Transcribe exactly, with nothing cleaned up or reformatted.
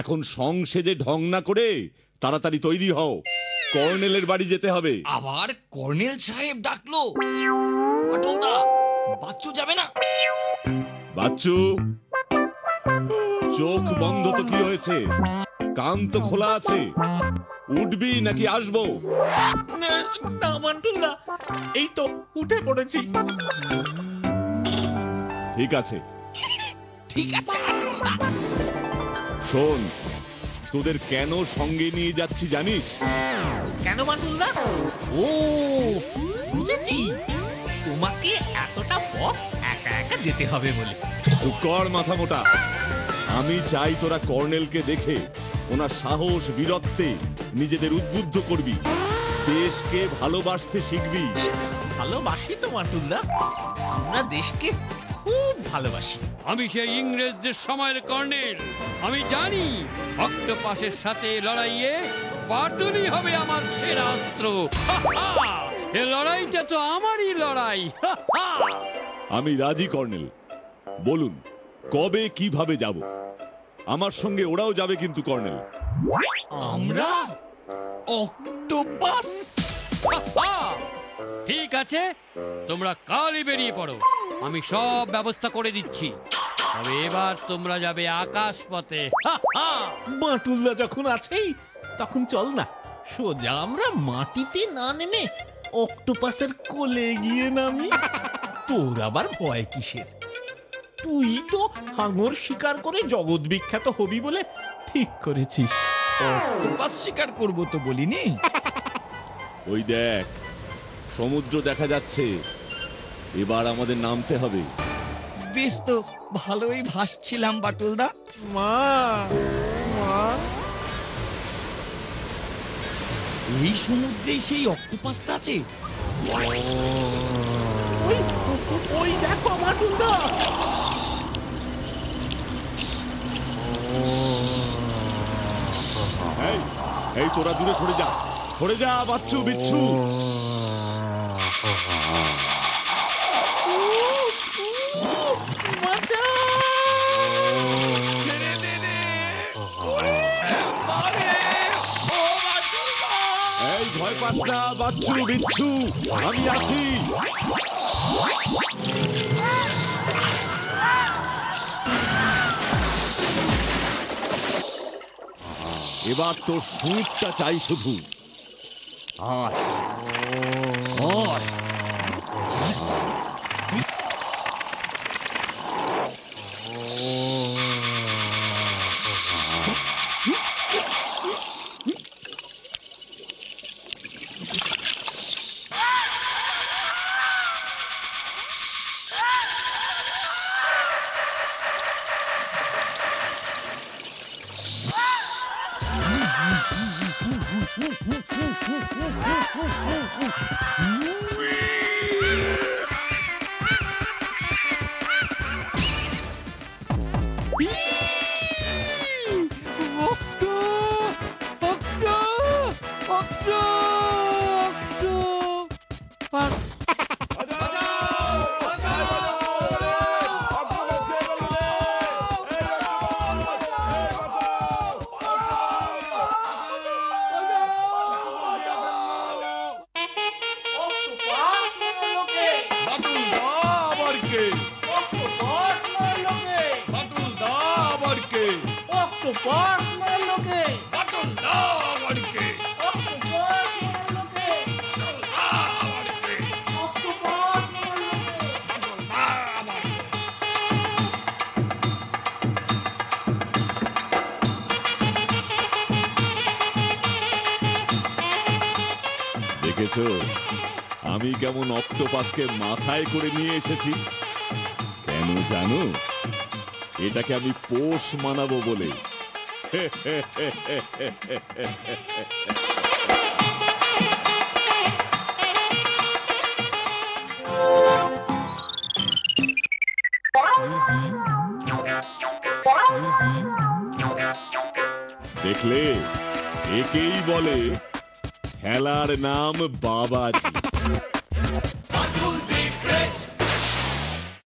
এখন সংসেদে ঢং না করে তাড়াতাড়ি তৈরি হও, কর্নেলের বাড়ি যেতে হবে। আবার কর্নেল সাহেব ডাকলো, পটলদা বাচ্চু যাবে না? বাচ্চু চোখ বন্ধ, তো কি হয়েছে? কান তো খোলা আছে। উঠবি নাকি আসবো? না বান্টুলদা, এই তো উঠে পড়েছি। ঠিক আছে ঠিক আছে বান্টুলদা। শোন, তোদের কেন সঙ্গে নিয়ে যাচ্ছি জানিস? কেন বান্টুলদা? ও বুঝেছি, তোমাকে এতটা পথ একা একা যেতে হবে বলে। চুপ কর মাথা মোটা। আমি চাই তোরা কর্নেলকে দেখে ওনার সাহস বীরত্বে নিজেদের উদ্বুদ্ধ করবি, দেশকে ভালোবাসতে শিখবি। ভালোবাসি তো বান্টুলদা, আমরা দেশকে খুব ভালোবাসি। আমি সেই ইংরেজদের সময়ের কর্নেল, আমি জানি অক্টোপাসের সাথে লড়াইয়ে বাটুলি হবে আমার সেরা অস্ত্র। এ লড়াইটা তো আমারই লড়াই। আমি রাজি কর্নেল, বলুন কবে কিভাবে যাব? আমার সঙ্গে ওরাও যাবে কিন্তু কর্নেল। আমরা অক্টোপাস? ঠিক আছে, তোমরা কালই বেরিয়ে পড়ো, আমি সব ব্যবস্থা করে দিচ্ছি। তবে এবার তোমরা যাবে আকাশ পথে। বাটুলদা যখন আছেই তখন চল না সোজা আমরা মাটিতে না নেমে অক্টোপাসের কোলে গিয়ে নামি। তোর আবার ভয় কিসের? তুই তো হাঙর শিকার করে জগৎ বিখ্যাত হবি বলে ঠিক করেছিস। অক্টোপাস শিকার করব তো বলিনি। ওই দেখ সমুদ্র দেখা যাচ্ছে, এবার আমাদের নামতে হবে। বেশ তো ভালোই ভাসছিলাম বাটুলদা। মা মা, এই সমুদ্রে সেই অক্টোপাসটা আছে। ওই দেখো বাটুলদা। এই তোরা দূরে সরে যা, সরে যা বাচ্চু বিচ্ছু। ভয় পাস না বাচ্চু বিচ্ছু, আমি আছি। এবার তো সুটটা চাই শুধু। আর আমি কেমন অক্টোপাসকে মাথায় করে নিয়ে এসেছি? কেন জানো? এটাকে আমি পোষ মানাবো বলে। দেখলে, একেই বলে খেলার নাম বাবাজি।